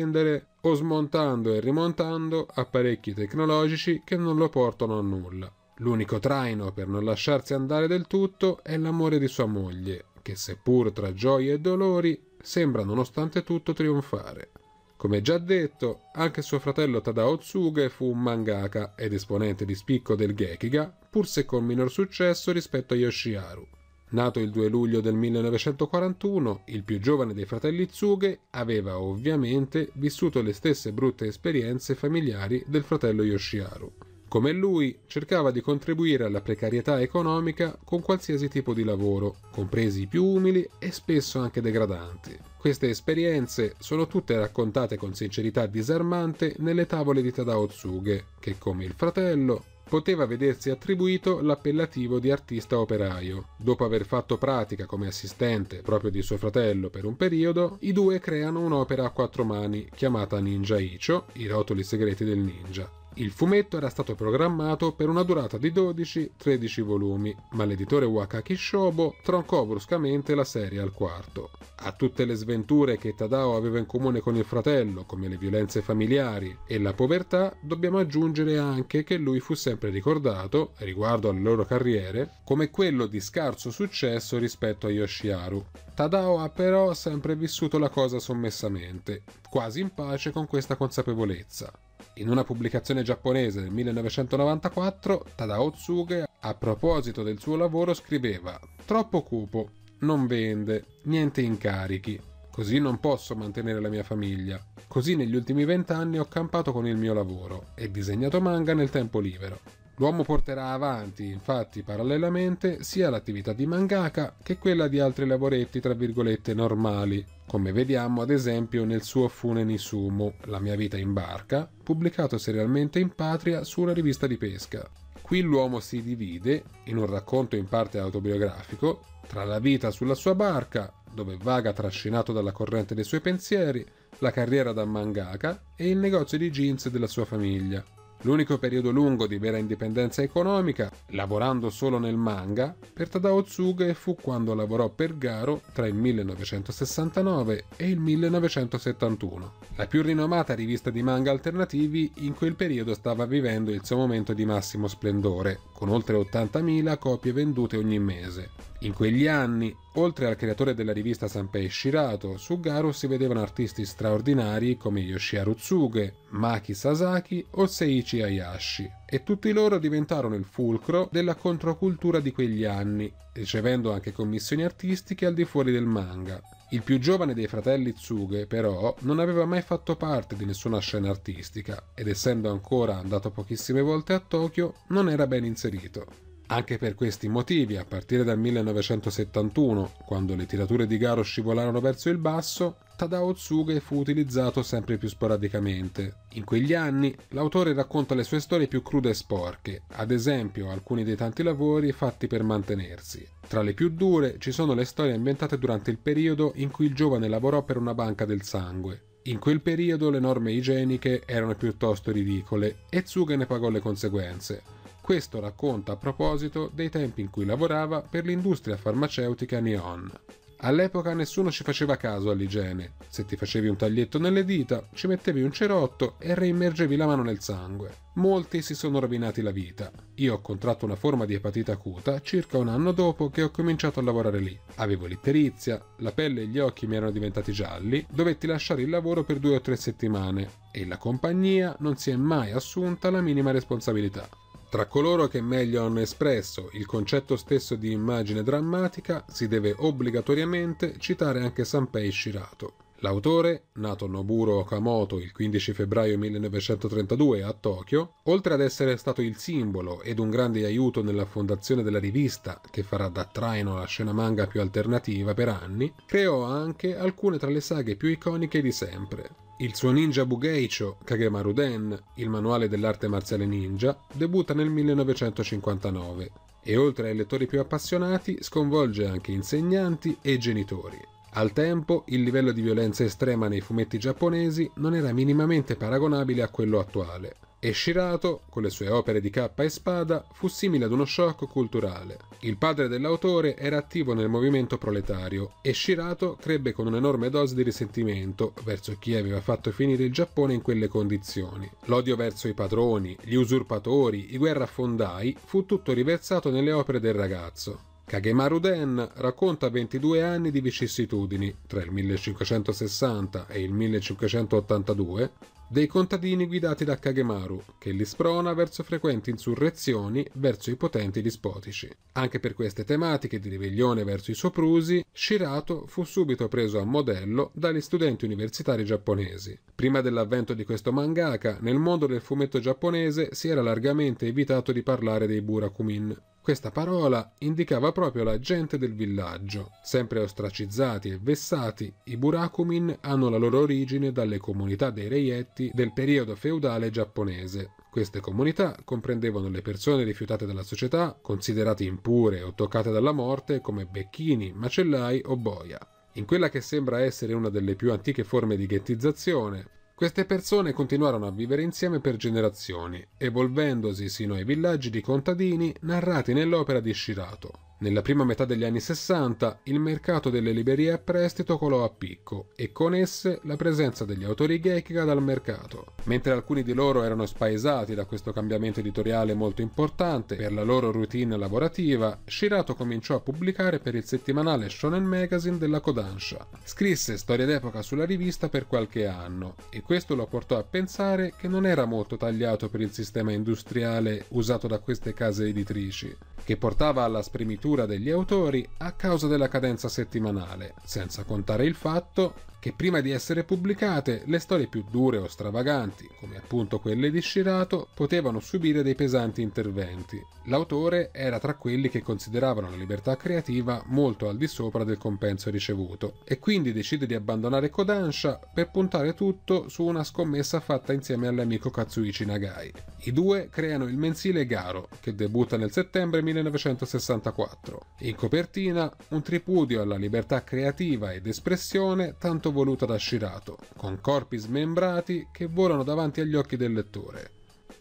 o smontando e rimontando apparecchi tecnologici che non lo portano a nulla. L'unico traino per non lasciarsi andare del tutto è l'amore di sua moglie, che seppur tra gioie e dolori, sembra nonostante tutto trionfare. Come già detto, anche suo fratello Tadao Tsuge fu un mangaka ed esponente di spicco del Gekiga, pur se con minor successo rispetto a Yoshiharu. Nato il due luglio del millenovecentoquarantuno, il più giovane dei fratelli Tsuge aveva ovviamente vissuto le stesse brutte esperienze familiari del fratello Yoshiharu. Come lui, cercava di contribuire alla precarietà economica con qualsiasi tipo di lavoro, compresi i più umili e spesso anche degradanti. Queste esperienze sono tutte raccontate con sincerità disarmante nelle tavole di Tadao Tsuge, che come il fratello poteva vedersi attribuito l'appellativo di artista operaio. Dopo aver fatto pratica come assistente proprio di suo fratello per un periodo, i due creano un'opera a quattro mani chiamata Ninjaicho, i rotoli segreti del ninja. Il fumetto era stato programmato per una durata di dodici tredici volumi, ma l'editore Wakaki Shobo troncò bruscamente la serie al quarto. A tutte le sventure che Tadao aveva in comune con il fratello, come le violenze familiari e la povertà, dobbiamo aggiungere anche che lui fu sempre ricordato, riguardo alle loro carriere, come quello di scarso successo rispetto a Yoshiharu. Tadao ha però sempre vissuto la cosa sommessamente, quasi in pace con questa consapevolezza. In una pubblicazione giapponese del millenovecentonovantaquattro, Tadao Tsuge, a proposito del suo lavoro, scriveva: «Troppo cupo, non vende, niente incarichi, così non posso mantenere la mia famiglia. Così negli ultimi vent'anni ho campato con il mio lavoro e disegnato manga nel tempo libero». L'uomo porterà avanti, infatti, parallelamente, sia l'attività di mangaka che quella di altri lavoretti, tra virgolette, normali, come vediamo ad esempio nel suo Funenisumo, La mia vita in barca, pubblicato serialmente in patria su una rivista di pesca. Qui l'uomo si divide, in un racconto in parte autobiografico, tra la vita sulla sua barca, dove vaga trascinato dalla corrente dei suoi pensieri, la carriera da mangaka e il negozio di jeans della sua famiglia. L'unico periodo lungo di vera indipendenza economica, lavorando solo nel manga, per Tadao Tsuge fu quando lavorò per Garo tra il millenovecentosessantanove e il millenovecentosettantuno. La più rinomata rivista di manga alternativi in quel periodo stava vivendo il suo momento di massimo splendore, con oltre ottantamila copie vendute ogni mese. In quegli anni, oltre al creatore della rivista Sanpei Shirato, su Garo si vedevano artisti straordinari come Yoshiharu Tsuge, Maki Sasaki o Seiichi Hayashi, e tutti loro diventarono il fulcro della controcultura di quegli anni, ricevendo anche commissioni artistiche al di fuori del manga. Il più giovane dei fratelli Tsuge, però, non aveva mai fatto parte di nessuna scena artistica, ed essendo ancora andato pochissime volte a Tokyo, non era ben inserito. Anche per questi motivi, a partire dal millenovecentosettantuno, quando le tirature di Garo scivolarono verso il basso, Tadao Tsuge fu utilizzato sempre più sporadicamente. In quegli anni, l'autore racconta le sue storie più crude e sporche, ad esempio alcuni dei tanti lavori fatti per mantenersi. Tra le più dure ci sono le storie ambientate durante il periodo in cui il giovane lavorò per una banca del sangue. In quel periodo le norme igieniche erano piuttosto ridicole e Tsuge ne pagò le conseguenze. Questo racconta a proposito dei tempi in cui lavorava per l'industria farmaceutica Nihon. All'epoca nessuno ci faceva caso all'igiene. Se ti facevi un taglietto nelle dita, ci mettevi un cerotto e reimmergevi la mano nel sangue. Molti si sono rovinati la vita. Io ho contratto una forma di epatite acuta circa un anno dopo che ho cominciato a lavorare lì. Avevo l'itterizia, la pelle e gli occhi mi erano diventati gialli, dovetti lasciare il lavoro per due o tre settimane e la compagnia non si è mai assunta la minima responsabilità. Tra coloro che meglio hanno espresso il concetto stesso di immagine drammatica si deve obbligatoriamente citare anche Sanpei Shirato. L'autore, nato Noburo Okamoto il quindici febbraio millenovecentotrentadue a Tokyo, oltre ad essere stato il simbolo ed un grande aiuto nella fondazione della rivista che farà da traino alla scena manga più alternativa per anni, creò anche alcune tra le saghe più iconiche di sempre. Il suo ninja Bugeicho, Kagemaru Den, il manuale dell'arte marziale ninja, debutta nel millenovecentocinquantanove e oltre ai lettori più appassionati sconvolge anche insegnanti e genitori. Al tempo, il livello di violenza estrema nei fumetti giapponesi non era minimamente paragonabile a quello attuale, e Shirato, con le sue opere di cappa e spada, fu simile ad uno shock culturale. Il padre dell'autore era attivo nel movimento proletario, e Shirato crebbe con un'enorme dose di risentimento verso chi aveva fatto finire il Giappone in quelle condizioni. L'odio verso i padroni, gli usurpatori, i guerrafondai, fu tutto riversato nelle opere del ragazzo. Kagemaru Den racconta ventidue anni di vicissitudini, tra il millecinquecentosessanta e il millecinquecentottantadue, dei contadini guidati da Kagemaru, che li sprona verso frequenti insurrezioni verso i potenti dispotici. Anche per queste tematiche di ribellione verso i soprusi, Shirato fu subito preso a modello dagli studenti universitari giapponesi. Prima dell'avvento di questo mangaka, nel mondo del fumetto giapponese si era largamente evitato di parlare dei burakumin. Questa parola indicava proprio la gente del villaggio. Sempre ostracizzati e vessati, i burakumin hanno la loro origine dalle comunità dei reietti del periodo feudale giapponese. Queste comunità comprendevano le persone rifiutate dalla società, considerate impure o toccate dalla morte come becchini, macellai o boia. In quella che sembra essere una delle più antiche forme di ghettizzazione, queste persone continuarono a vivere insieme per generazioni, evolvendosi sino ai villaggi di contadini narrati nell'opera di Shirato. Nella prima metà degli anni sessanta, il mercato delle librerie a prestito colò a picco e con esse la presenza degli autori Gekiga dal mercato. Mentre alcuni di loro erano spaesati da questo cambiamento editoriale molto importante per la loro routine lavorativa, Shirato cominciò a pubblicare per il settimanale Shonen Magazine della Kodansha. Scrisse storie d'epoca sulla rivista per qualche anno e questo lo portò a pensare che non era molto tagliato per il sistema industriale usato da queste case editrici, che portava alla spremitù degli autori a causa della cadenza settimanale, senza contare il fatto che prima di essere pubblicate le storie più dure o stravaganti, come appunto quelle di Shirato, potevano subire dei pesanti interventi. L'autore era tra quelli che consideravano la libertà creativa molto al di sopra del compenso ricevuto e quindi decide di abbandonare Kodansha per puntare tutto su una scommessa fatta insieme all'amico Katsuichi Nagai. I due creano il mensile Garo, che debutta nel settembre millenovecentosessantaquattro. In copertina, un tripudio alla libertà creativa ed espressione tanto voluta da Shirato, con corpi smembrati che volano davanti agli occhi del lettore.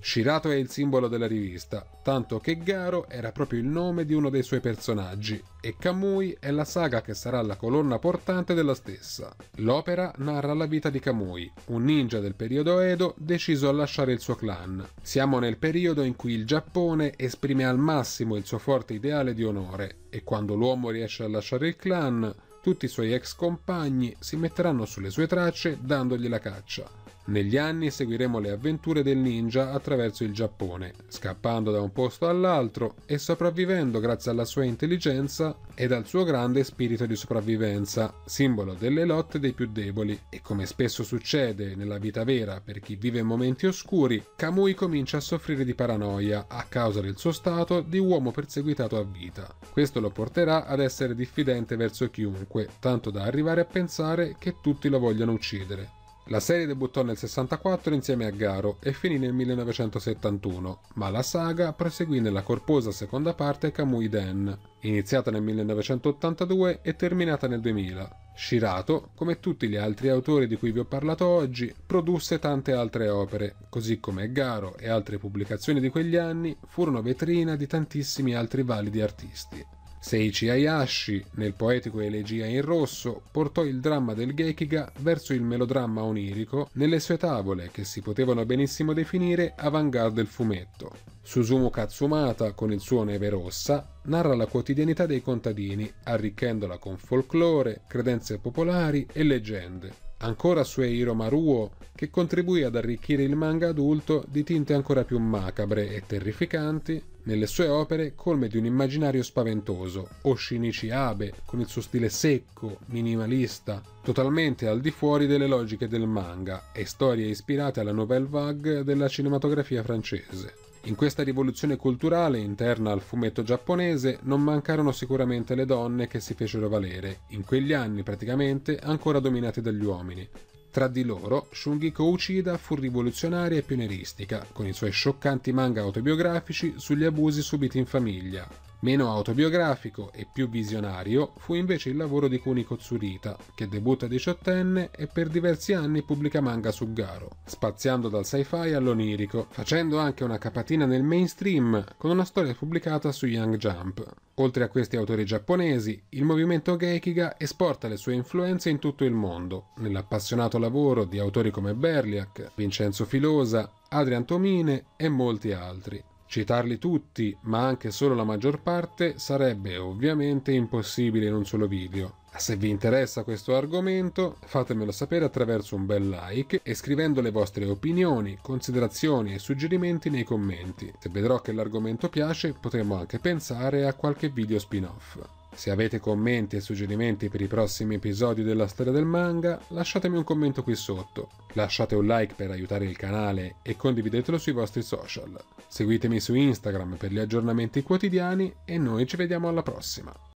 Shirato è il simbolo della rivista, tanto che Garo era proprio il nome di uno dei suoi personaggi e Kamui è la saga che sarà la colonna portante della stessa. L'opera narra la vita di Kamui, un ninja del periodo Edo deciso a lasciare il suo clan. Siamo nel periodo in cui il Giappone esprime al massimo il suo forte ideale di onore e quando l'uomo riesce a lasciare il clan, tutti i suoi ex compagni si metteranno sulle sue tracce dandogli la caccia. Negli anni seguiremo le avventure del ninja attraverso il Giappone, scappando da un posto all'altro e sopravvivendo grazie alla sua intelligenza ed al suo grande spirito di sopravvivenza, simbolo delle lotte dei più deboli. E come spesso succede nella vita vera per chi vive momenti oscuri, Kamui comincia a soffrire di paranoia a causa del suo stato di uomo perseguitato a vita. Questo lo porterà ad essere diffidente verso chiunque, tanto da arrivare a pensare che tutti lo vogliano uccidere. La serie debuttò nel sessantaquattro insieme a Garo e finì nel millenovecentosettantuno, ma la saga proseguì nella corposa seconda parte Kamui Den, iniziata nel millenovecentottantadue e terminata nel duemila. Shirato, come tutti gli altri autori di cui vi ho parlato oggi, produsse tante altre opere, così come Garo e altre pubblicazioni di quegli anni furono vetrina di tantissimi altri validi artisti. Seiichi Hayashi, nel poetico Elegia in rosso, portò il dramma del Gekiga verso il melodramma onirico nelle sue tavole che si potevano benissimo definire avant-garde del fumetto. Susumu Katsumata, con il suo Neve Rossa, narra la quotidianità dei contadini, arricchendola con folklore, credenze popolari e leggende. Ancora Suehiro Maruo, che contribuì ad arricchire il manga adulto di tinte ancora più macabre e terrificanti, nelle sue opere colme di un immaginario spaventoso, o Shinichi Abe, con il suo stile secco, minimalista, totalmente al di fuori delle logiche del manga, e storie ispirate alla nouvelle vague della cinematografia francese. In questa rivoluzione culturale interna al fumetto giapponese non mancarono sicuramente le donne che si fecero valere, in quegli anni praticamente ancora dominate dagli uomini. Tra di loro, Shungiko Uchida fu rivoluzionaria e pionieristica, con i suoi scioccanti manga autobiografici sugli abusi subiti in famiglia. Meno autobiografico e più visionario fu invece il lavoro di Kuniko Tsurita, che debutta diciottenne e per diversi anni pubblica manga su Garo, spaziando dal sci-fi all'onirico, facendo anche una capatina nel mainstream con una storia pubblicata su Young Jump. Oltre a questi autori giapponesi, il movimento Gekiga esporta le sue influenze in tutto il mondo, nell'appassionato lavoro di autori come Berliac, Vincenzo Filosa, Adrian Tomine e molti altri. Citarli tutti, ma anche solo la maggior parte, sarebbe ovviamente impossibile in un solo video. Se vi interessa questo argomento, fatemelo sapere attraverso un bel like e scrivendo le vostre opinioni, considerazioni e suggerimenti nei commenti. Se vedrò che l'argomento piace, potremmo anche pensare a qualche video spin-off. Se avete commenti e suggerimenti per i prossimi episodi della storia del manga, lasciatemi un commento qui sotto, lasciate un like per aiutare il canale e condividetelo sui vostri social. Seguitemi su Instagram per gli aggiornamenti quotidiani e noi ci vediamo alla prossima.